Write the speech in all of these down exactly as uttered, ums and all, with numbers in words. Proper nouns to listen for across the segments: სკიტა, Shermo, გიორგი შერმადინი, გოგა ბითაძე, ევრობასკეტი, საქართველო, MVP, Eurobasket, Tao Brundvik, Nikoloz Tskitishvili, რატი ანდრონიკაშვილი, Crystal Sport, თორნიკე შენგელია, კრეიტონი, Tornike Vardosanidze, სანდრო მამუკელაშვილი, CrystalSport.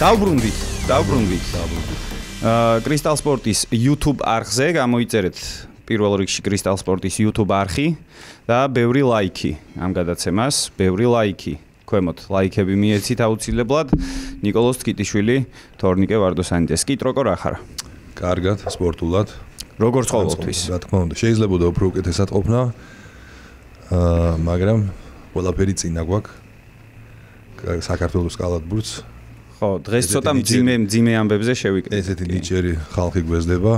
Tao Brundvik, Tao Brundvik, Tao Brundvik. Crystal Sport is YouTube archive. I'm going to say Crystal Sport is YouTube archive. Da bevri like. I'm going to say mas bevri like. Koemot like hebi mietsi tautsil blad. Nikoloz Tskitishvili, Tornike Vardosanidze. Skit rokor akhar. Kargat sportulad. Rokor skolotvis. Ratkomond. Sheizlebuda opruket esat opna. Magram ყველაფერი წინ აგვაქ საქართველოს კალათბურთს ხო დღეს ცოტა მძიმე მძიმე ამბებზე შევიკრიბეთ ესეთი ნიჭიერი ხალხი გვესდება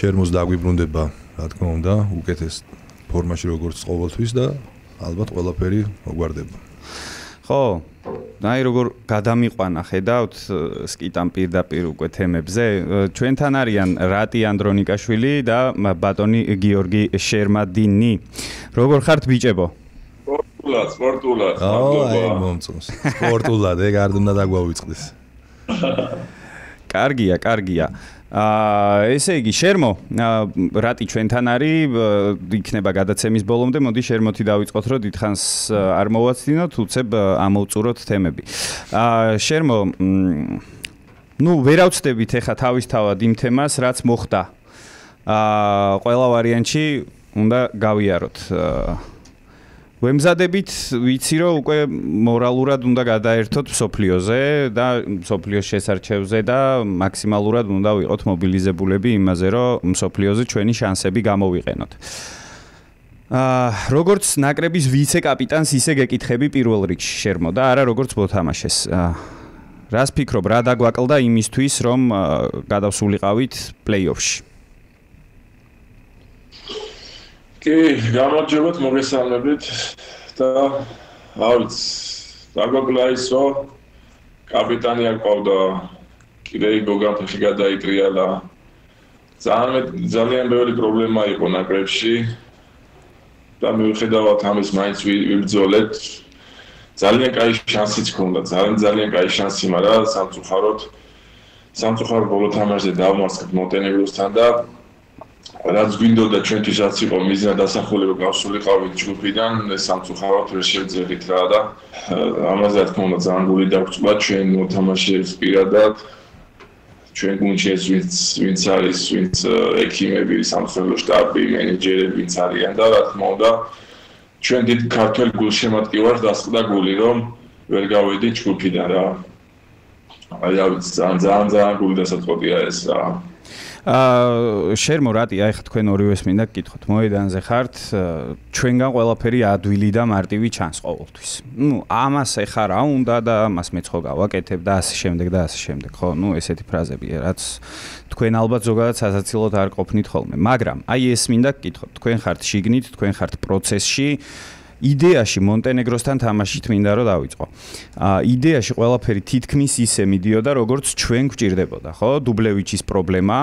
შერმოს დაგვიბრუნდება რა თქმა უნდა უკეთეს ფორმაში როგორც ყოველთვის და ალბათ ყველაფერი მოგვარდება ხო აი როგორ გადამიყვანა ხედავთ სკიტამ პირდაპირ უკვე თემებზე ჩვენთან არიან რატი ანდრონიკაშვილი და ბატონი გიორგი შერმადინი როგორ ხართ ბიჭებო Sportulad, sportulad. Oh, momcos. Sportulad, eg არ უნდა დაგვაუწყდეს. კარგია, კარგია. აა, ესე იგი, შერმო, რატი ჩვენთან არის, იქნება გადაცემის ბოლომდე, მოდი შერმოთი დავიწყოთ, რომ დიდხანს არ მოვაცდინოთ, უცებ ამოვწუროთ თემები. აა, შერმო, ну, ვერ ავწდებით ეხა თავისთავად იმ თემას, რაც მოხდა. აა, ყველა ვარიანტში უნდა გავიაროთ. აა Ვემზადებით ვიცი რომ უკვე მორალურად უნდა გადაერთოთ სოფლიოზე და სოფლიოს შესარჩევზე და მაქსიმალურად უნდა ვიყოთ მობილიზებულები იმაზე რომ სოფლიოზე ჩვენი შანსები გამოვიყენოთ. აა როგორც ნაკრების ვიცე-კაპიტანს ისე გეკითხები პირველ რიგში შერმო და არა როგორც მოთამაშეს. რას ფიქრობ რა დაგვაკლდა იმისთვის რომ გადავსულიყავით პლეი-ოფში? კი, გამარჯობათ მოგესალმებით და ავიც დაგვაკლდა ის რომ კაპიტანი არ ყავდა კიდე გოგანთაში გადაიტრიალა ძალიან ძალიან ბევრი პრობლემა იყო ნაკრებში და მივხვდით ამის მაინც ვიბრძოლეთ ძალიან კაი შანსიც გქონდა ძალიან ძალიან კაი შანსი მაგრამ სამწუხაროდ სამწუხაროდ ბოლო თამაშზე დავმარცხეთ მონტენეგროსთან და რაც გვინდოდა ჩვენთვის რაც იყო მიზნა დასახულება გავსულიყავით ჯგუფიდან სამწუხაროდ ვერ შევძლებთ რა და ამაზე რა თქმა უნდა ძალიან გული დაგჭვა ჩვენ მოთამაშეებს პირადად ჩვენ გუნდში ვინც ვინც არის ვინც ექიმები სამსახურო შტაბი მენეჯერები ვინც არიან და რა თქმა უნდა ჩვენ დიდ ქართველ გულშემატკივარს დასწყდა გული რომ ვერ გავედი ჯგუფიდან რა აი რა ვიცი ძალიან ძალიან ძალიან გული დასაწყდია ეს რა აა შერმო რატია ეხლა თქვენ ორივეს მინდა გკითხოთ მოედანზე ხართ ჩვენგან ყველაფერი ადვილი და მარტივი ჩანს ყოველთვის ну ამას ეხლა რა უნდა და ამას მეც ხო გავაკეთებ და ასე შემდეგ და ასე შემდეგ ხო ну ესეთი ფრაზებია რაც თქვენ ალბათ ზოგადად სასაცილოდ არ ყოფნით ხოლმე მაგრამ აი ეს მინდა გკითხოთ თქვენ ხართ შიგნით თქვენ ხართ პროცესში იდეაში მონტენეგროსთან თამაშით მინდა რომ დავიწყო. აა იდეაში ყველაფერი თითქმის ისე მიდიოდა როგორც ჩვენ გვჭირდებოდა, ხო? დუბლევიჩის პრობლემა,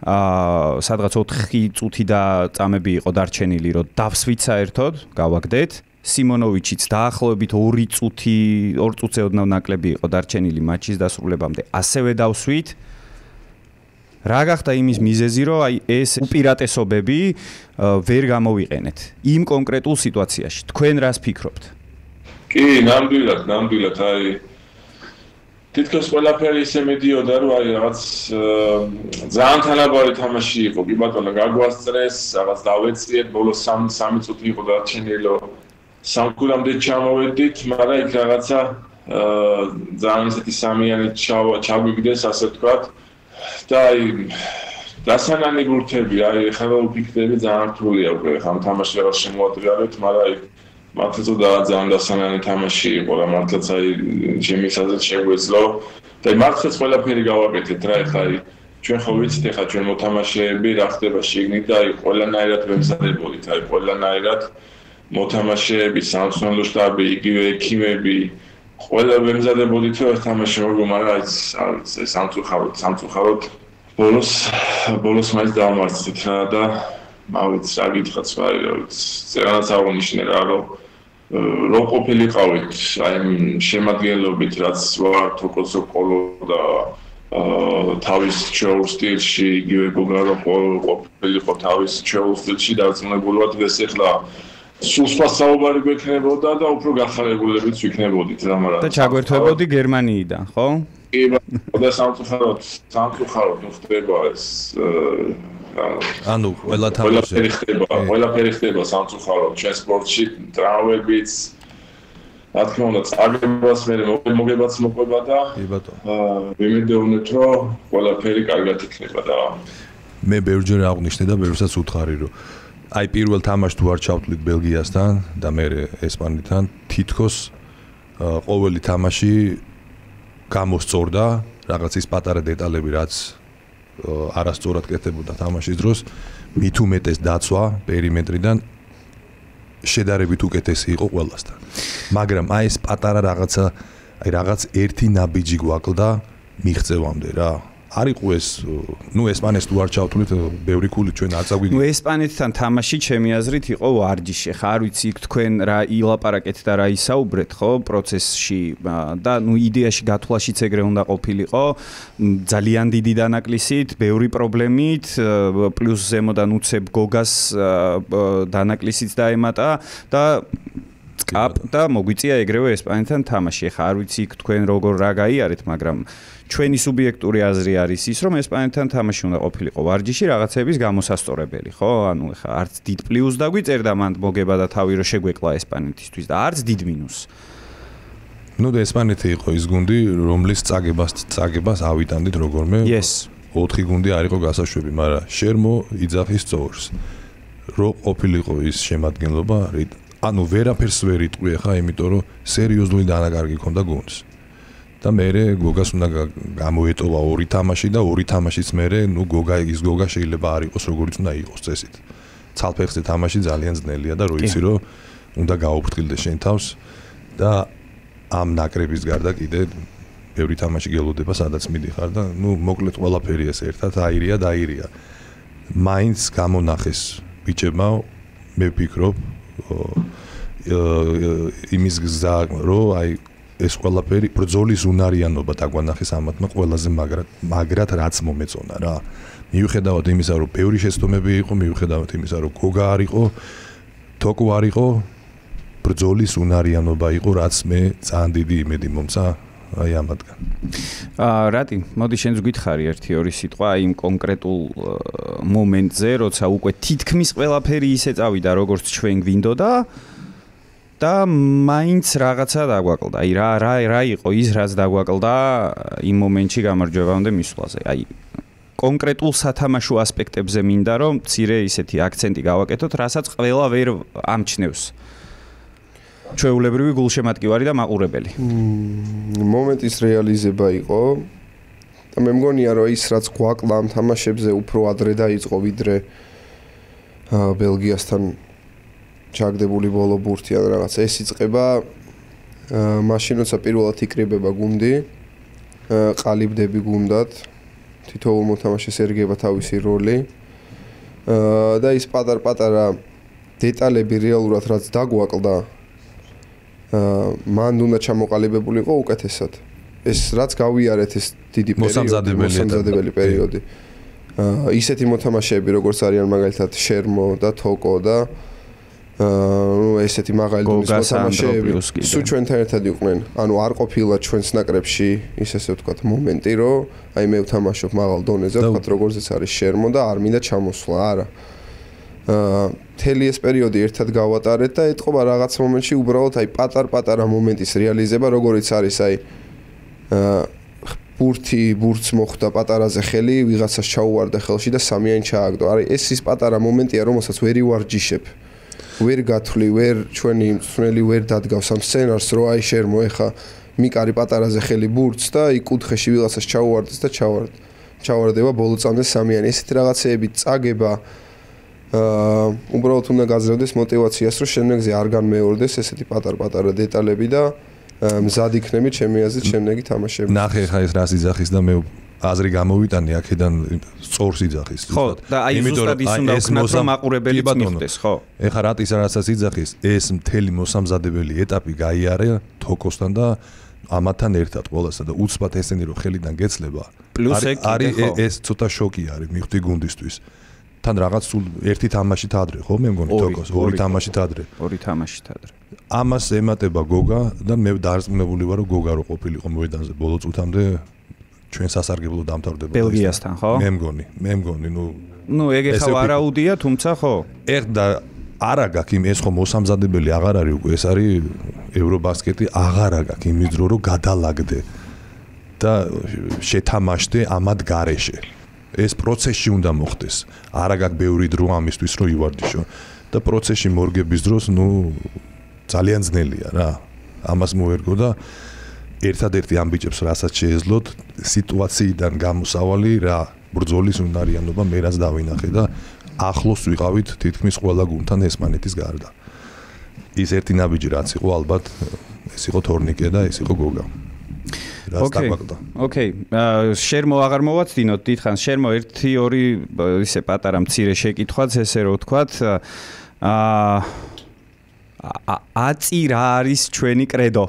აა სადღაც ოთხი წუთი და წამები იყო დარჩენილი, რომ დავსვით საერთოდ, გავაგდეთ. სიმონოვიჩიც დაახლოებით ორი წუთი, ორ წუთზე ოდნავ ნაკლები იყო დარჩენილი მატჩის დასრულებამდე. ასევე დავსვით რა გახდა იმის მიზეზი რომ აი ეს უპირატესობები ვერ გამოვიყენეთ იმ კონკრეტულ სიტუაციაში თქვენ რას ფიქრობთ? კი, ნამდვილად, ნამდვილად აი თითქოს ყველაფერი ისე მიდიოდა რომ აი რაღაც ძალიან თანაბარი თამაში იყო კი ბატონო გაგვასწრეს რაღაც დავეწიეთ ბოლო სამი წუთი იყო დარჩენილი სამკულამდე ჩამოვედით მაგრამ იქ რაღაცა ძალიან ისეთი სამიანი ჩაგვიგდეს ასე ვთქვათ და დასანანი გურთები აი ხავა უფიქრები ძალიან რთულია უკვე ხა თამაში რა შემოატრიალეთ მაგრამ აი მართლა ძალიან დასანანი თამაში იყო რა მართლაც აი ჩემისაზე შეგვეძლო და მართლაც ყველაფერი გავაკეთეთ რა ხა აი ჩვენ ხო ვიცით ხა ჩვენ მოთამაშეები რა ხდება შიგნით და აი ყველანაირად ვემზადებოდით აი ყველანაირად მოთამაშეები სამსონლო შტაბი იგივე ექიმები ყველა ვემზადებოდით რომ ეს თამაში როგორ მომარაგებს ეს სამწუხაროდ სამწუხაროდ ბოლოს ბოლოს მაინც დავამარცხეთ რა და მავიც რა გითხრათ რა წერანაც აღნიშნე რა რომ რო ყოფილიყავით აი შემადგენლობით რაც ვარ თოკოსო კოლო და თავის ჩეულ სტილში იგივე გოგარო ყოფილიყო თავის ჩეულ სტილში დაწუნებულვარ დღეს ეხლა Suspa საუბარი გვექნებოდა და უფრო გახარებულებიც ვიქნებოდით რა მაგრამ და ჩაგვერთვებოდი გერმანიიდან ხო? კი და სამწუხაროდ სამწუხაროდ ხდება ეს ანუ ყველა თამაში ხდება ყველაფერი ხდება სამწუხაროდ ჩვენ სპორტში ტრავმებიც რა თქმა უნდა წაგებას მე მოგებაც მოყვება და კი ბატონო ვიმედოვნეთ რომ ყველაფერი კარგად იქნება და მე ბევრჯერ აღნიშნე და ბევრსაც უთხარი რომ I პირველ თამაშს თუ არ ჩავთვლით ბელგიასთან და მე ესპანეთთან თითქოს ყოველი თამაში გამოსწორდა რაღაცის პატარა დეტალები რაც არასწორად კეთებოდა თამაშის დროს მით უმეტეს დაცვა პერიმეტრიდან შედარებით უკეთესი იყო ყველასთან მაგრამ აი ეს პატარა რაღაცა აი რაღაც ერთი ნაბიჯი გვაკლდა მიღწევამდე რა არიყო ეს ნუ ესპანეთს თუ არ ჩავთვლით ბევრი ქული ჩვენ არ წაგვიგო ნუ ესპანეთთან თამაში ჩემი აზრით იყო ვარჯიში ხა არ ვიცი თქვენ რა ილაპარაკეთ და რა ისაუბრეთ ხო პროცესში და ნუ იდეაში გათვლაშიც ეგრე უნდა ყოფილიყო ძალიან დიდი დანაკლისით ბევრი პრობლემით პლუს ზემოდან უცებ გოგას დანაკლისიც დაემატა და კაპ და მოგვიწია ეგრევე ესპანეთთან თამაში ხა არ ვიცი თქვენ როგორ რა გაიარეთ მაგრამ ჩვენი სუბიექტური აზრი არის ის რომ ესპანეთთან თამაში უნდა ყოფილიყო ვარჯიში რაღაცების გამოსასწორებელი ხო ანუ ხა არც დიდ პლუს დაგვიწერდა მანდ მოგება და თავი რო შეგვეკლა ესპანეთისთვის და არც დიდ მინუსი ნუ და ესპანეთი იყო ის გუნდი რომლის წაგებას წაგებას ავიტანდით როგორმე ეს ოთხი გუნდი არ იყო გასაშვები მაგრამ შერმო იძახის წორს რო ყოფილიყო ის შემადგენლობა ანუ ვერაფერს ვერ იტყვი ხა იმიტომ რომ სერიოზული დანაკარგი ქონდა გუნდს და მერე გოგას უნდა გამოეტოვა ორი თამაში და ორი თამაშიც მერე ნუ გოგა ის გოგა შეიძლება არ იყოს როგორც უნდა იყოს წესით. ცალფეხზე თამაში ძალიან ძნელია და როიცი რომ უნდა გაუფრთხილდეს შენ თავს და ამ ნაკრების გარდა კიდე ბევრი თამაში გელოდება სადაც მიდიხარ და ნუ მოკლედ ყველაფერი ეს ერთად აირია და აირია. მაინც გამონახეს ბიჭებმა მე ვფიქრობ იმის გზა რომ აი ეს ყველაფერი ბრძოლის უნარიანობა დაგვანახეს ამათმა ყველაზე მაგრად მაგრად რაც მომეწონა რა მიუხედავად იმისა რომ ბევრი შეცდომები იყო მიუხედავად იმისა რომ გოგა არ იყო თოკო არ იყო ბრძოლის უნარიანობა იყო რაც მე ძალიან დიდი იმედი მომცა აი ამათგან აა რატი მოდი შენს გითხარი ერთი ორი სიტყვა აი იმ კონკრეტულ მომენტზე როცა უკვე თითქმის ყველაფერი ისე წავიდა როგორც ჩვენ გვინდოდა და მაინც რაღაცა დაგვაკლდა. Აი რა რა რა იყო ის რაც დაგვაკლდა იმ მომენტში გამარჯვებამდე მისვლაზე. Აი კონკრეტულ სათამაშო ასპექტებზე მინდა რომ ცირე ისეთი აქცენტი გავაკეთოთ, რასაც ყველა ვერ ამჩნევს. ჩვეულებრივი გულშემატკივარი და მაყურებელი. მომენტის რეალიზება იყო. და მე მგონია რომ ის რაც გვაკლდა ამ თამაშებზე უფრო ადრე დაიწყო ვიდრე ბელგიასთან ჩაგდებული ბოლო ბურთიან რაღაც ეს იწება მაშინ როცა პირველად იკრიბება გუნდი ყალიბდები გუნდად თითოეულ მოთამაშეს ერგება თავისი როლი და ის პატარ-პატარა დეტალები რეალურად რაც დაგვაკლდა მან უნდა ჩამოყალიბებულიყო უკეთესად ეს რაც გავიარეთ ეს დიდი პერიოდი მოსამზადებელი პერიოდი ისეთი მოთამაშეები როგორც არიან მაგალითად შერმო და თოკო და ну ესეთი მაღალი დონის მოთამაშეები სულ ჩვენთან ერთად იყვნენ ანუ არ ყოფილა ჩვენს ნაკრებში ის ესე ვთქვათ მომენტი რომ აი მე ვთამაშობ მაღალ დონეზე ვთქვათ როგორცაც არის შერმო და არ მინდა ჩამოსვლა არა აა მთელი ეს პერიოდი ერთად გავატარეთ და ეთყობა რაღაც მომენტში უბრალოდ აი პატარ-პატარა მომენტის რეალიზება როგორიც არის აი აა ბურთი ბურთს მოხვდა პატარაზე ხელი ვიღაცას ჩაუვარდა ხელში და სამიანი ჩააგდო არის ეს ის პატარა მომენტია რომელსაც ვერ ივარჯიშებ ვერ გათვლი, ვერ ჩვენი მსმენელი ვერ დადგავს ამ სცენარს, რომ აი შერმო ეხა მიკარი პატარაზე ხელი ბურთს და იქ კუთხეში ვიღაცას ჩაუვარდეს და ჩავარდა. ჩავარდება ბოლო წამზე სამიანი. ესეთი რაღაცეები წაგება აა უბრალოდ უნდა გაძლევდეს мотиваციას, რომ შემდეგზე არ განმეორდეს ესეთი პატარ-პატარა დეტალები და მზად იქნები ჩემი აზრით შემდეგი თამაშები. ნახე ხა ეს რას იძახის და მე აზრი გამოვიტანე აქედან სწორს იძახის ზუსტად. ხო, და აი ზუსტად ის უნდა ვქნათ რომ აყურებელი მიხდეს, ხო? ეხლა რატის რასაც იძახის, ეს მთელი მოსამზადებელი ეტაპი გაიარა თოკოსთან და ამათან ერთად ყველასა და უცბად ესენი რომ ხელიდან გეცლება. არის ეს ცოტა შოკი არის მიხდი გუნდისთვის. თან რაღაც სულ ერთი თამაშით ადრე ხო მე მგონი თოკოს ორი თამაშით ადრე ორი თამაშით ადრე ამას ემატება გოგა და მე დარწმუნებული ვარ რომ გოგა რო ყოფილიყო მოედანზე ბოლო წუთამდე ჩვენ სასარგებლო დამთავრდებოდა ბელგიასთან ხო მე მგონი მე მგონი ნუ ნუ ეგ ეხა არაუდია თუმცა ხო ეგ და არა გაქვს იმ ეს ხო მოსამზადებელი აღარ არის უკვე ეს არის ევრობასკეტი აღარ გაქვს იმის დრო რომ გადალაგდე და შეთამაშდე ამად გარეშე ეს პროცესში უნდა მოხდეს. Არა გაგ ბევრი დრო ამისთვის რო ივარდიშო და პროცესში მორგების დროს, ნუ ძალიან ძნელია რა. Ამას მოერგო და ერთადერთი ამ ბიჭებს რასაც შეეძლოთ სიტუაციიდან გამოსავალი რა ბრძოლის უნარიანობა მე რაც დავინახე და ახლოს ვიყავით თითქმის ყველა გუნდთან ესპანეთის გარდა. Ის ერთი ნაბიჯი რაც იყო ალბათ ეს იყო თორნიკე და ეს იყო გოგა. Okay. Okay. Shermo agar mowatdinot ditkhans Shermo erti ori ise patara mtsire shekitkhvats ese ro tkwat a atsi ra aris chveni kredo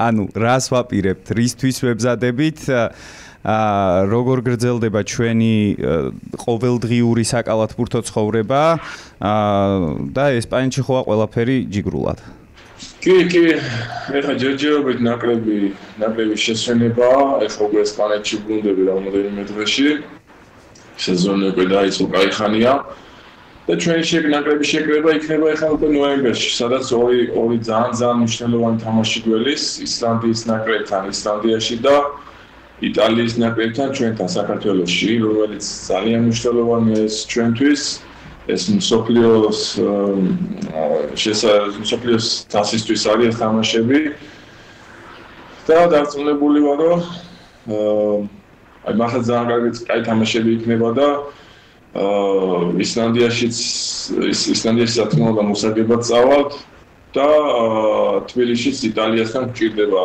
anu ras vapirebt ristvis vebzadebit როგორ გრძელდება ჩვენი ყოველდღიური საკალათბურთო ცხოვრება და ესპანეთში ხო ყველაფერი ჯიგრულად Ki ki, ეხა ჯერჯერობით ნაკრები, ნაკრების შესვენება, ეხა უკვე ესპანეთში ვგუნდები რამოდენიმე დღეში. სეზონი უკვე დაიწყო, კაი ხანია. და ჩვენი შეკ ნაკრების შეკრება იქნება ეხა უკვე ნოემბერში, სადაც ორი ორი ძალიან ძალიან მნიშვნელოვანი თამაში გველის, ისლანდიის ნაკრებთან, ისლანდიაში და იტალიის ნაკრებთან ჩვენთან საქართველოში, რომელიც ძალიან მნიშვნელოვანია ეს ჩვენთვის. ეს მსოფლიოს შესაძლებლობის თასისთვის არის თამაშები და დარწმუნებული ვარ რომ აი მახაც ძალიან კარგი კაი თამაშები იქნება და ისლანდიაშიც ისლანდიაში სათანადო მოსაგებად წავალთ და თბილისშიც იტალიასთან გვჭირდება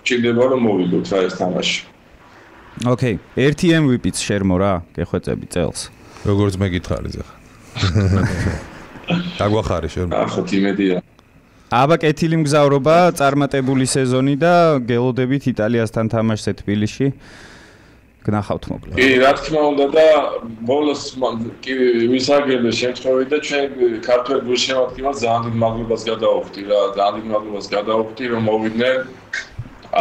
გვჭირდება რომ მოვიდოთ რა ეს თამაში. ოკეი, ერთი MVP-ს შერმო რა, გეხვეწები წელს. Როგორც მე გითხარით ახლა დაგვახარე შენ. ახლა იმედია. აბა კეთილი მგზავრობა, წარმატებული სეზონი და გელოდებით იტალიასთან თამაშზე თბილისში. გნახავთ მოკლედ. კი, რა თქმა უნდა და ბოლოს კი ვისაგებდა შემთხვევით და ჩვენ ქართველ გულშემატკივას ძალიან დიდ მადლობას გადავხდი რა, ძალიან დიდ მადლობას გადავხდი რომ მოვიდნენ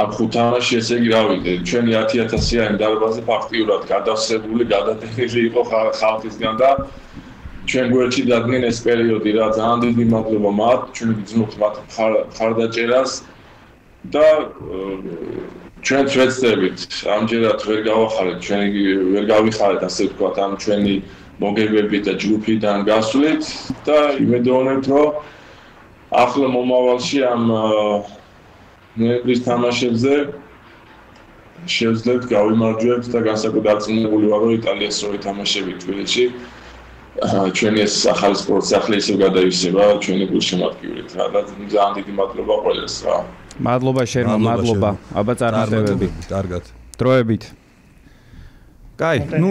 ამ ხუთ თამაში ესე იგი რა ვიტე, ჩვენი ათი ათასიანი დარბაზი ფაქტიურად გადავსებული, გადატანილი იყო ხალხისგან და ჩვენ გვერდში დადგნენ ეს პერიოდი რა ძალიან დიდი მადლობა მათ ჩვენ გძნობთ მათ ხარდაჭერას და ჩვენ შეცდებით ამჯერად ვერ გავახარეთ ჩვენი ვერ გავიხარეთ ასე ვთქვათ ამ ჩვენი მოგებები და ჯგუფიდან გასვლით და იმედოვნებთ რომ ახლა მომავალში ამ ნოემბრის თამაშებზე შევძლებთ გავიმარჯვებთ და განსაკუთრებით დარწმუნებული ვარ რომ იტალიას როი თამაშები თბილისში ჩვენი ეს ახალი სპორტს ახლა ისევ გადაივსება ჩვენი გულშემატკივრით რა და ძალიან დიდი მადლობა ყველას რა. მადლობა შერმა, მადლობა. აბა წარმატებები. კარგად. დროებით. კაი, ნუ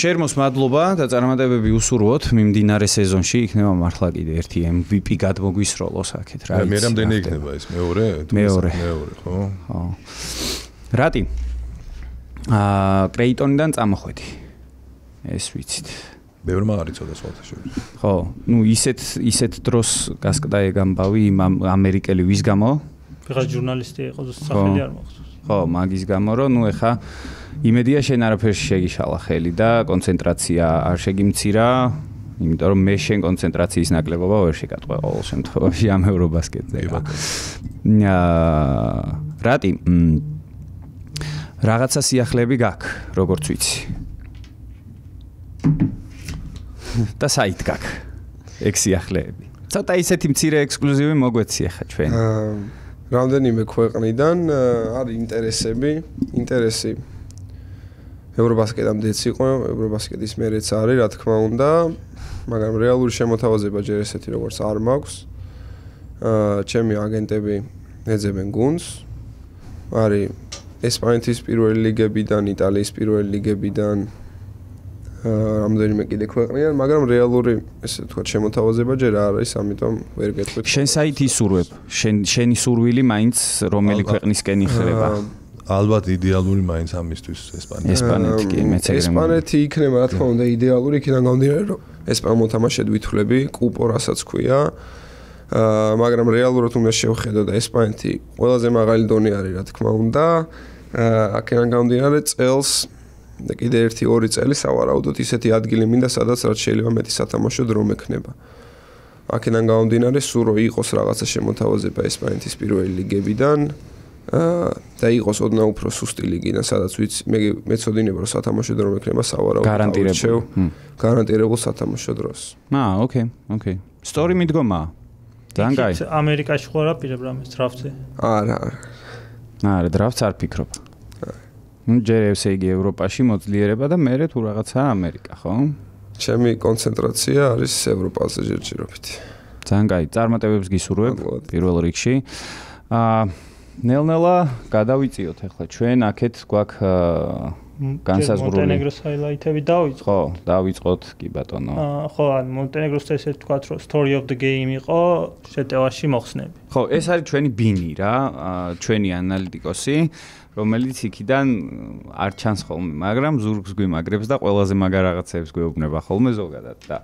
შერმოს მადლობა და წარმატებები უსურვოთ მიმდინარე სეზონში იქნება მართლა კიდე ერთი MVP გადმოგვისროლოს აქეთ რა. მე რამდენი იქნება ეს მეორე? მეორე. მეორე, ხო? ხო. რატი? აა, კრეიტონიდან წამოხვედი. ეს ვიცით. ბევრმა არის ცოტა სხვათაშორის. ხო, ну ისეთ ისეთ დროს გასკდა ეგამბავი იმ ამერიკელი ვის გამო? ვიღაც ჟურნალისტი იყო, სახელი არ მახსოვს. ხო, მაგის გამო რომ ну ეხა იმედია შენ არაფერს შეგიშალა ხელი და კონცენტრაცია არ შეგიმცირა, იმიტომ რომ მე შენ კონცენტრაციის ნაკლებობა ვერ შეგატყვე ყოველ შემთხვევაში ამ ევრობასკეტზე. აა რატი რაღაცა სიახლეები გაქვს, როგორც ვიცი. და საით გაქვს ეგ სიახლეები. Ცოტა ისეთი მცირე ექსკლუზივი მოგვეცი ახლა ჩვენ. Რამდენიმე ქვეყნიდან არის ინტერესები, ინტერესი ევრობასკეტამდეც იყო, ევრობასკეტის მერეც არის, რა თქმა უნდა, მაგრამ რეალური შემოთავაზება ჯერ ესეთი როგორც არ მაქვს. Ჩემი აგენტები ეძებენ გუნდს. არის ესპანეთის პირველი ლიგებიდან, იტალიის პირველი ლიგებიდან რამდენიმე კიდე ქვეყნიდან, მაგრამ რეალური, ესე თქვა, შემოთავაზება ჯერ არ არის, ამიტომ ვერ გეტყვით. შენ საით ისურვებ? შენ შენი სურვილი მაინც რომელი ქვეყნისკენ იხდება? Albat idealuri mains amistvis Espania. Espaneti ki mecegre. Espaneti ikneba, ra thkma onda idealuri ikidan gamdivena ro Espanmo tamashed vitkhlebi, kupo rasac kvia, მაგრამ რეალურად უნდა შევხედო და ესპანეთი ყველაზე მაღალი დონე არის, რა თქმა უნდა. აქედან გამომდინარე წელს და კიდე ერთი-ორი წელი სავარაუდოდ ისეთი ადგილი მინდა, სადაც რაც შეიძლება მეტი სათამაშო დრო მექნება. აქედან გამომდინარე სულ რო იყოს რაღაცა შემოთავაზება ესპანეთის პირველი ლიგებიდან და იყოს ოდნა უფრო სუსტი ლიგიდან, სადაც ვიცი მე მეწოდინება რომ სათამაშო დრო მექნება სავარაუდოდ. გარანტირებულ სათამაშო დროს. აა, ოკეი, ოკეი. Story მიდგომაა. Ძალიან კაი. ამერიკაში ხო რა პირებ რამეს დრაფტზე? არა, არა. არა, დრაფტს არ ფიქრობ. ჯერ ესე იგი ევროპაში მოძლიერება და მერე თუ რაღაცაა ამერიკა, ხო? ჩემი კონცენტრაცია არის ევროპაზე ჯერჯერობით. ძალიან კაი. წარმატებებს გისურვებ პირველ რიგში. აა, ნელ-ნელა გადავიწიოთ ახლა ჩვენ აქეთ გვაქვს განსაზღვრული მონტენეგროს ჰაილაიტები დავიწყოთ. ხო, დავიწყოთ კი ბატონო. ხო, ან მონტენეგროსთან ესე ვთქვათ, რომ story of the game იყო, შეტევაში მოხსნები. ხო, ეს არის ჩვენი ბინი რა, ჩვენი ანალიტიკოსი, რომელიც იქიდან არ ჩანს ხოლმე, მაგრამ ზურგს გვიმაგრებს და ყველაზე მაგარ რაღაცებს გვეუბნება ხოლმე ზოგადად და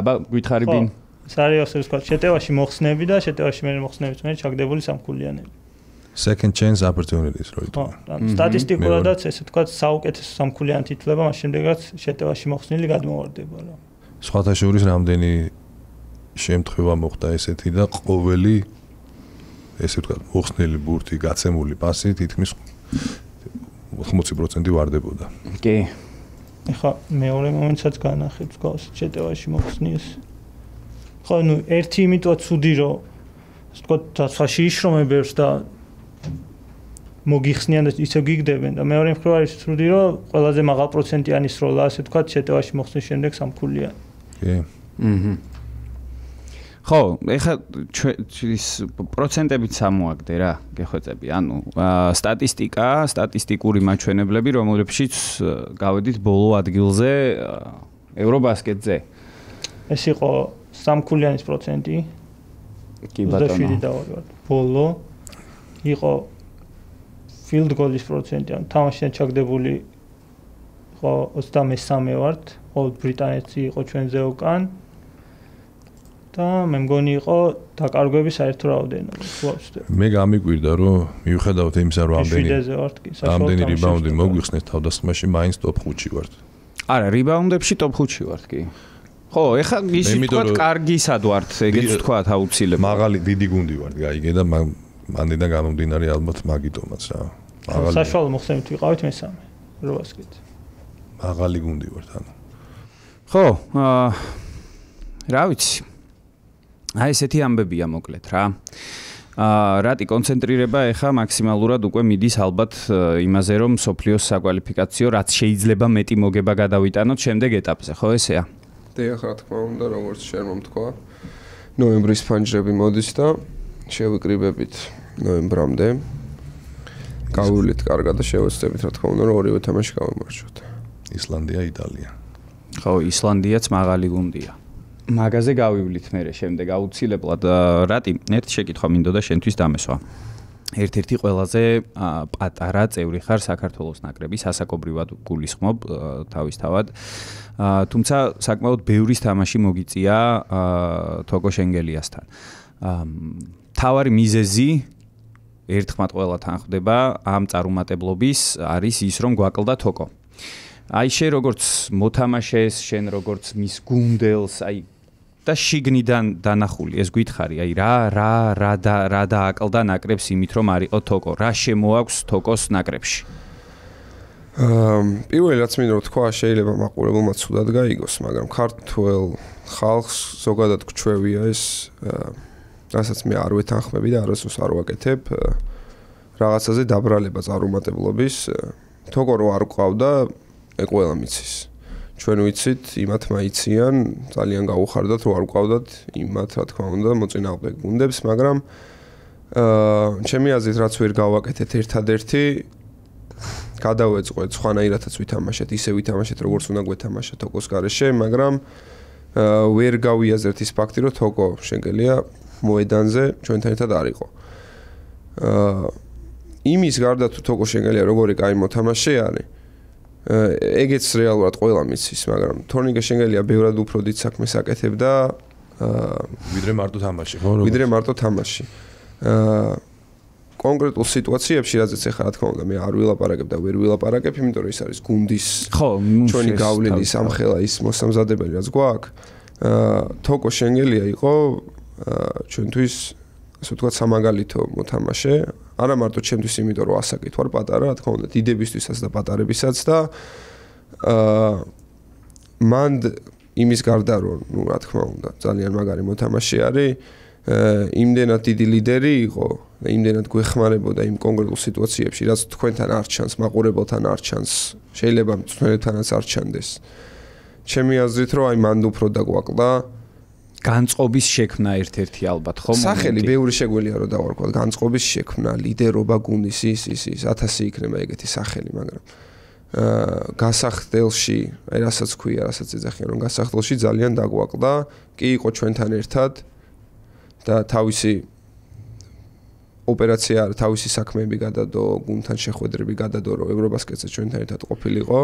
აბა გითხარი ბინ. ეს არის ასე ვთქვათ, შეტევაში მოხსნები და შეტევაში მე მოხსნებით მე ჩაგდებული სამკულიანები. Second chance opportunities რო ითვლება. სტატისტიკურადაც ესე ვთქვათ, საუკეთესო სამკულიანი ითვლება, მას შემდეგაც შეტევაში მოხსნილი გადმოვარდება რა. Სხვათა შორის რამდენი შემთხვევა მოხდა ესეთი და ყოველი ესე ვთქვათ, მოხსნილი ბურთი გაცემული პასი თითქმის ოთხმოცი პროცენტი ვარდებოდა. კი. ეხლა მეორე მომენტსაც განახებს გავს შეტევაში მოხსნის. ხო, ნუ ერთი იმიტოა ცუდი, რომ ასე ვთქვათ, დაცვაში იშრომებებს და მოგიხსნიან და ისევ გიგდებენ და მეორე მხრივ არის ცუდი რომ ყველაზე მაღალ პროცენტიანის როლა ასე ვთქვათ შეტევაში მოხსნის შემდეგ სამკულიანი. კი. აჰა. ხო, ეხლა ის პროცენტებიც ამოაგდე რა, გეხვეწები. ანუ სტატისტიკა, სტატისტიკური მაჩვენებლები, რომლებშიც გავედით ბოლო ადგილზე ევრობასკეტზე. ეს იყო სამკულიანის პროცენტი. კი ბატონო. ბოლო იყო field goal-ის პროცენტი, ანუ თამაშიდან ჩაგდებული ხო ოცდამესამე ვართ, ყოველ ბრიტანეთში იყო ჩვენზე უკან და მე მგონი იყო დაკარგვები საერთო რაოდენობით. მე გამიკვირდა, რომ მივხვდავთ იმისა, რომ ამდენი ამდენი რიბაუნდი მოგვიხსნეს თავდასხმაში, მაინც ტოპ ხუთში ვართ. არა, რიბაუნდებში ტოპ ხუთში ვართ, კი. ხო, ეხა ის თქვათ კარგისად ვართ, ეგეც თქვათ აუცილებლად. მაღალი დიდი გუნდი ვართ, გაიგე და მაგ მანდიდან გამომდინარე ალბათ მაგიტომაც რა. საშუალო მოხსენით ვიყავით მესამე ევრობასკეტზე. მაღალი გუნდი ვართ ანუ. ხო, აა რა ვიცი. აი ესეთი ამბებია მოკლედ რა. აა რატი კონცენტრირება ეხა მაქსიმალურად უკვე მიდის ალბათ იმაზე რომ მსოფლიოს საკვალიფიკაციო რაც შეიძლება მეტი მოგება გადავიტანოთ შემდეგ ეტაპზე, ხო ესეა. დიახ, რა თქმა უნდა, როგორც შერმომ თქვა. ნოემბრის ფანჯრები მოდის და შევიკრიბებით ნოემბრამდე. გავივლით კარგად და შევეცდებით, რა თქმა უნდა, რომ ორივე თამაში გავიმარჯვოთ. ისლანდია, იტალია. ხო, ისლანდიაც მაღალი გუნდია. მაგაზე გავივლით მერე შემდეგ აუცილებლად. რატი, ერთი შეკითხვა მინდოდა შენთვის დამესვა. ერთ-ერთი ყველაზე პატარა წევრი ხარ საქართველოს ნაკრების, ასაკობრივად გულისხმობ თავისთავად. თუმცა საკმაოდ ბევრის თამაში მოგიწია თოკო შენგელიასთან. თავარი მიზეზი ერთხმად ყველათან ხდება ამ წარუმატებლობის არის ის რომ გვაკლდა თოკო. აი შე როგორც მოთამაშეს, შენ როგორც მის გუნდელს, აი და შიგნიდან დანახული ეს გითხარი, აი რა რა რა და რა დააკლდა ნაკრებს იმით რომ არ იყო თოკო. რა შემოაქვს თოკოს ნაკრებში? აა პირველად მინდა თქვა შეიძლება მაყურებელმა ცუდად გაიგოს, მაგრამ ქართულ ხალხს ზოგადად გჩვევია ეს აა რასაც მე არ ვეთანხმები და არასდროს არ ვაკეთებ რაღაცაზე დაბრალება წარუმატებლობის თოკო რო არ ყავდა ეგ ყველა მიცის ჩვენ ვიცით იმათ მაიციან ძალიან გაუხარდათ რო არ ყავდათ იმათ რა თქმა უნდა მოწინააღმდეგ გუნდებს მაგრამ აა ჩემი აზრით რაც ვერ გავაკეთეთ ერთადერთი გადავეწყვეთ სხვანაირადაც ვითამაშეთ ისე ვითამაშეთ როგორც უნდა გვეთამაშა თოკოს გარეშე მაგრამ ვერ გავიაზრეთ ის ფაქტი რომ თოკო შენგელია მოედანზე ჩვენთან ერთად არ იყო. აა იმის გარდა თუ თოკო შენგელია როგორი კაი მოთამაშე არის ეგეც რეალურად ყველა მიცის, მაგრამ თორნიკე შენგელია ბევრად უფრო დიდ საქმეს აკეთებდა ვიდრე მარტო თამაში, ხო? ვიდრე მარტო თამაში. აა კონკრეტულ სიტუაციებში რაზეც ახლა რა თქმა უნდა მე არ ვილაპარაკებ და ვერ ვილაპარაკებ, იმიტომ რომ ის არის გუნდის ჩვენი გავლენის ის ამხელა ის მოსამზადებელი რაც გვაქვს. აა თოკო შენგელია იყო ჩვენთვის ასე ვთქვათ სამაგალითო მოთამაშე, არა მარტო ჩემთვის, იმიტომ რომ ასაკით ვარ პატარა, რა თქმა უნდა, დიდებისთვისაც და პატარებისაც და აა მან იმის გარდა რომ, ну, რა თქმა უნდა, ძალიან მაგარი მოთამაშე არის, იმდენად დიდი ლიდერი იყო და იმდენად გვეხმარებოდა იმ კონკრეტულ სიტუაციებში, რაც თქვენთან არ ჩანს, მაყურებელთან არ ჩანს, შეიძლება მწვრთნელთანაც არ ჩანდეს. ჩემი აზრით რომ აი მანდ უფრო დაგვაკლდა განწყობის შექმნა ერთ-ერთი ალბათ ხომ სახელი ბევრი შეგვიძლია რომ დავარქვათ განწყობის შექმნა ლიდერობა გუნდის ის ის ის ათასი იქნება ეგეთი სახელი მაგრამ აა გასახდელში აი რასაც ქვია რასაც ეძახიან რომ გასახდელში ძალიან დაგვაკლდა კი იყო ჩვენთან ერთად და თავისი ოპერაცია არ თავისი საქმეები გადადო გუნდთან შეხვედრები გადადო რომ ევრობასკეტზე ჩვენთან ერთად ყოფილიყო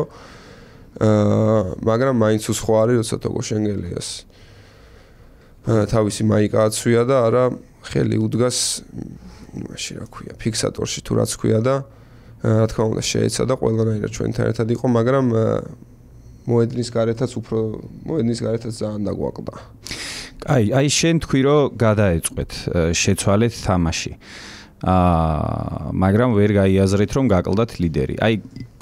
აა მაგრამ მაინც უცხო არის როცა თოკო შენგელიას თავისი მაიკა აცვია და არა ხელი უდგას იმაში რა ქვია ფიქსატორში თუ რაც ქვია და რა თქმა უნდა შეეცა და ყველანაირად ჩვენთან ერთად იყო მაგრამ მოედნის გარეთაც უფრო მოედნის გარეთაც ძალიან დაგვაკლდა. აი აი შენ თქვი რომ გადაეწყვეთ შეცვალეთ თამაში. აა მაგრამ ვერ გაიაზრეთ რომ გაკლდათ ლიდერი. აი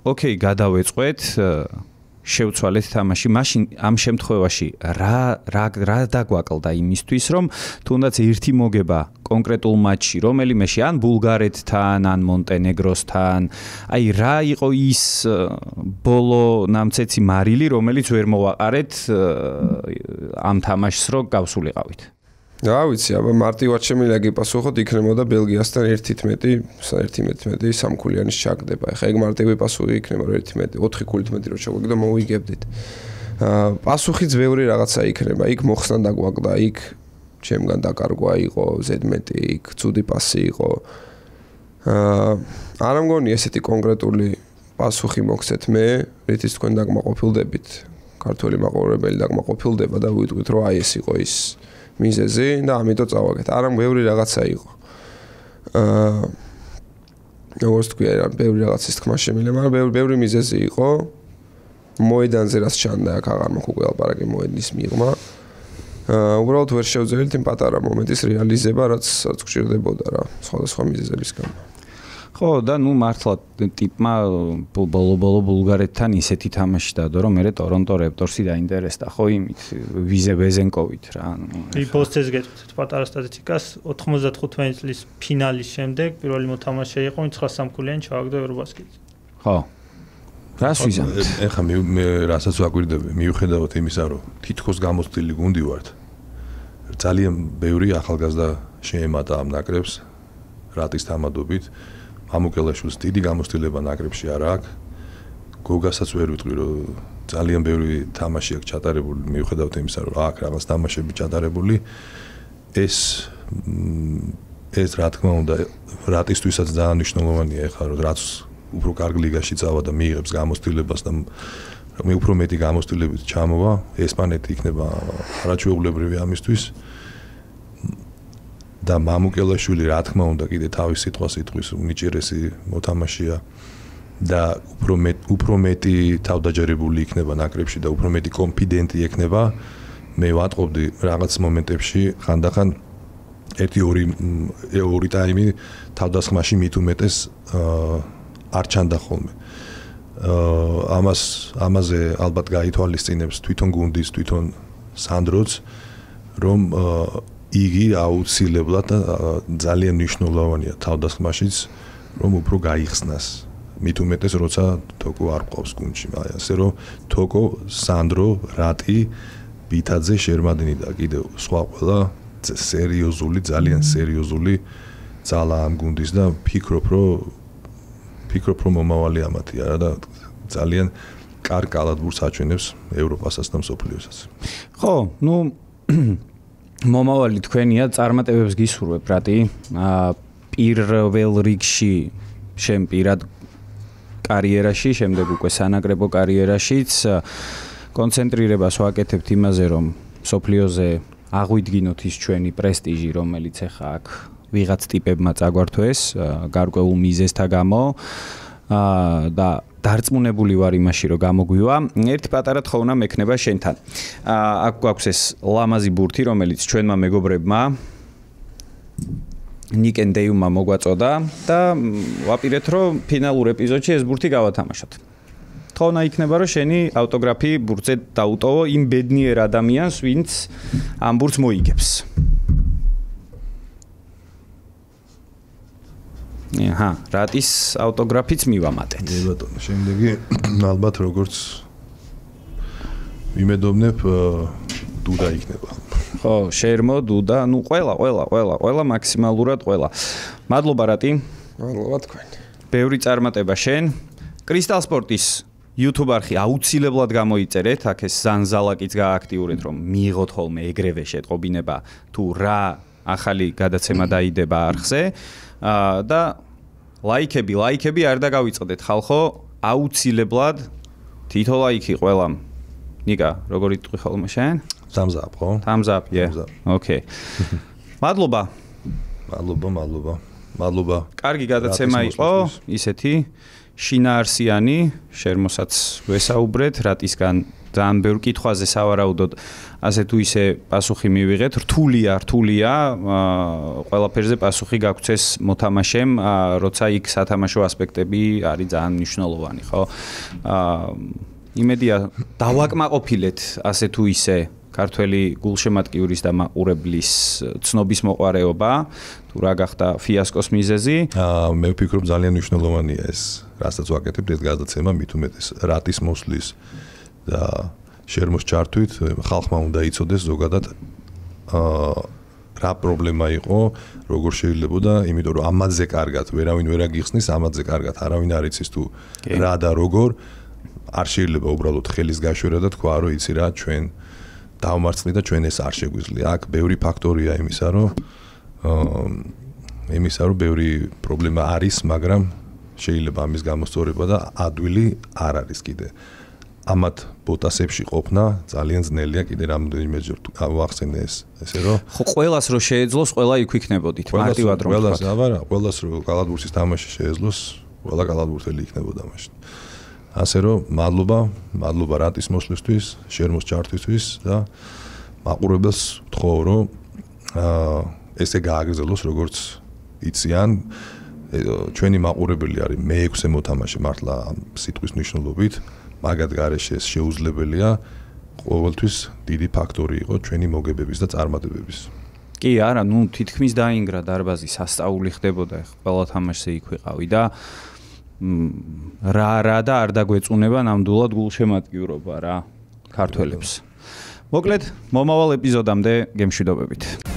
ოკეი გადავეწყვეთ შევცვალეთ თამაში, მაშინ ამ შემთხვევაში რა რა რა დაგვაკლდა იმისთვის, რომ თუნდაც ერთი მოგება კონკრეტულ მატჩში, რომელიმეში ან ბულგარეთთან, ან მონტენეგროსთან, აი რა იყო ის ბოლო ნამცეცი მარილი, რომელიც ვერ მოვაყარეთ ამ თამაშს რო გავსულიყავით. რა ვიცი, აბა მარტივად ვარჩემილა გიპასუხოთ, იქნებოდა ბელგიასთან ერთმეტი, ერთმეტი, სამკულიანის ჩაგდება. ეხა ეგ მარტივი პასუხი იქნება, ერთმეტი, ოთხი ქულით მეტი რო შეგვიგდა, მოვიგებდით. აა პასუხიც ბევრი რაღაცა იქნება. იქ მოხსნა დაგვაგდა, იქ ჩემგან დაკარგვა იყო ზედმეტი, იქ ცუდი პასი იყო. აა არ მგონი ესეთი კონკრეტული პასუხი მოგცეთ მე, რითიც თქვენ დაგმაყოფილდებით. ქართველი მაყურებელი დაგმაყოფილდება და ვიტყვით, რომ აი ეს იყო ის მიზეზი და ამიტომ წავაგეთ. არამ ბევრი რაღაცა იყო. აა როგორც თქვია, ბევრი რაღაცის თქმა შემიძლია, მაგრამ ბევრი ბევრი მიზეზი იყო. მოედანზე რას ჩანდა, აქ აღარ მაქვს უკვე ალპარაკი მოედნის მიღმა. აა უბრალოდ ვერ შევძლებთ იმ პატარა მომენტის რეალიზება, რაც რაც გჭირდებოდა რა, სხვადასხვა მიზეზების გამო. ხო და ნუ მართლა ტიპმა ბოლო-ბოლო ბულგარეთთან ისეთი თამაში დადო რომ მე ტორონტო რეპტორსი დაინტერესდა ხო იმით ვიზე ბეზენკოვით რა ანუ რიპოსტეს გეტყვით პატარა სტატისტიკას ოთხმოცდათხუთმეტი წლის ფინალის შემდეგ პირველი მოთამაშე იყო ცხრა სამკულიანი ჩააგდო ევრობასკეტზე ხო რას ვიზამთ ეხა მე რასაც ვაკვირდები მიუხედავად იმისა რომ თითქოს გამოცდილი გუნდი ვართ ძალიან ბევრი ახალგაზრდა შეემატა ამ ნაკრებს რატის თამადობით მამუკელაშვილს დიდი გამოცდილება ნაკრებში არ აქვს. გოგასაც ვერ ვიტყვი რომ ძალიან ბევრი თამაში აქვს ჩატარებული, მიუხედავად იმისა რომ აქვს რაღაც თამაშები ჩატარებული. ეს ეს რა თქმა უნდა რატისთვისაც ძალიან მნიშვნელოვანია ეხლა რომ რაც უფრო კარგ ლიგაში წავა და მიიღებს გამოცდილებას და მე უფრო მეტი გამოცდილებით ჩამოვა, ესპანეთი იქნება არაჩვეულებრივი ამისთვის. და მამუკელაშვილი რა თქმა უნდა კიდე თავის სიტყვას იტყვის უნიჭერესი მოთამაშეა და უფრო მეტი უფრო მეტი თავდაჯერებული იქნება ნაკრებში და უფრო მეტი კონფიდენტი ექნება მე ვატყობდი რაღაც მომენტებში ხანდახან ერთი ორი ორი ტაიმი თავდასხმაში მით უმეტეს არ ჩანდა ხოლმე ამას ამაზე ალბათ გაითვალისწინებს თვითონ გუნდის თვითონ სანდროც რომ იგი აუცილებლად ძალიან მნიშვნელოვანია თავდასხმაშიც რომ უფრო გაიხსნას მით უმეტეს როცა თოკო არ ყავს გუნდში აი ასე რომ თოკო სანდრო რატი ბიტაძე შერმადენი და კიდევ სხვა ყველა სერიოზული ძალიან სერიოზული ძალა ამ გუნდის და ფიქრობ რომ ფიქრობ რომ მომავალი ამათია რა და ძალიან კარგ კალათბურთს აჩვენებს ევროპასაც და მსოფლიოსაც ხო ნუ მომავალი თქვენია წარმატებებს გისურვებ რატი. აა პირველ რიგში შენ პირად კარიერაში, შემდეგ უკვე სანაკრებო კარიერაშიც კონცენტრირებას ვაკეთებთ იმაზე, რომ სოფლიოზე აღვიდგინოთ ის ჩვენი პრესტიჟი, რომელიც ახლა აქ ვიღაც ტიპებმა წაგვართვეს, გარკვეულ მიზესთა გამო და დარწმუნებული ვარ იმაში, რომ გამოგვივა. Ერთი პატარა თხოვნა მექნება შენთან. აქ გვაქვს ეს ლამაზი ბურთი, რომელიც ჩვენმა მეგობრებმა ნიკენდეიუმმა მოგვაწოდა და ვაპირეთ, რომ ფინალურ ეპიზოდში ეს ბურთი გავათამაშოთ. თხოვნა იქნება, რომ შენი ავტოგრაფი ბურთზე დაუტოვო იმ ბედნიერ ადამიანს, ვინც ამ ბურთს მოიგებს. აჰა, რატის ავტოგრაფიც მივამატეთ. მე ბატონო, შემდეგი ალბათ როგორც ვიმედოვნებ დუდა იქნება. ხო, შერმო, დუდა, ну ყველა, ყველა, ყველა, ყველა მაქსიმალურად ყველა. მადლობა რატი. მადლობა თქვენ. ბევრი წარმატება შენ. Crystal Sport-ის YouTube არხი აუცილებლად გამოიწერეთ, აქ ეს ზანზალაკიც გაააქტიურეთ, რომ მიიღოთ ხოლმე ეგრევე შეტყობინება თუ რა ახალი გადაცემა დაიდება არხზე. და ლაიქები, ლაიქები არ დაგავიწყდეთ ხალხო, აუცილებლად თითო ლაიქი ყველამ. ნიკა, როგორ იტყვი ხოლმე შენ? Thumbs up, ხო? Thumbs up, yeah. Okay. მადლობა. მადლობა, მადლობა. მადლობა. კარგი გადაცემა იყო, ისეთი შინაარსიანი, შერმოსაც ვესაუბრეთ, რატისგან ძალიან ბევრ კითხვაზე სავარაუდოდ ასე თუ ისე პასუხი მივიღეთ, რთულია, რთულია, ყველაფერზე პასუხი გაგვცეს მოთამაშემ, როცა იქ სათამაშო ასპექტები არის ძალიან მნიშვნელოვანი, ხო? იმედია დავაკმაყოფილეთ ასე თუ ისე ქართველი გულშემატკივრის და მაყურებლის ცნობის მოყარეობა, თუ რა გახდა ფიასკოს მიზეზი? მე ვფიქრობ, ძალიან მნიშვნელოვანია ეს, რასაც ვაკეთებთ, ეს გადაცემა მით უმეტეს რატის მოსვლის და შერმოს ჩართვით ხალხმა უნდა იცოდეს ზოგადად აა რა პრობლემა იყო, როგორ შეიძლებოდა, იმიტომ რომ ამაზე კარგად ვერავინ ვერ აგიხსნის, ამაზე კარგად არავინ არ იცის თუ რა და როგორ არ შეიძლება უბრალოდ ხელის გაშვერა და თქვა, რომ იცი რა, ჩვენ დავმარცხნით და ჩვენ ეს არ შეგვიძლია. აქ ბევრი ფაქტორია იმისა, რომ აა იმისა, რომ ბევრი პრობლემა არის, მაგრამ შეიძლება ამის გამოსწორება და ადვილი არ არის კიდე. ამათ ბოტასებში ყოფნა ძალიან ძნელია, კიდე რამოდენიმეჯერ გავახსენე ეს, ესე რომ ხო ყოველას რო შეეძლოს, ყველა იქ იქნებოდით, მარტივად რომ ვთქვათ. ყველას, ყველას რო კალათბურთის თამაში შეეძლოს, ყველა კალათბურთელი იქნებოდა მაშინ. ასე რომ მადლობა, მადლობა რატის მოსვლისთვის, შერმოს ჩართვისთვის და მაყურებელს ვთხოვ, რომ აა ესე გააგრძელოს, როგორც იციან. ჩვენი მაყურებელი არის მეექვსე მოთამაშე მართლა სიტყვის მნიშვნელობით. მაგათ გარეშე ეს შეუძლებელია, ყოველთვის დიდი ფაქტორი იყო ჩვენი მოგებების და წარმატებების. კი არა, ნუ თითქმის დაინგრა დარბაზი, სასწაული ხდებოდა, ყველა თამაშზე იქ ვიყავი და რა რა და არ დაგვეწუნება ნამდვილად გულშემატკივრობა რა ქართველებს. მოკლედ, მომავალ ეპიზოდამდე გემშვიდობებით.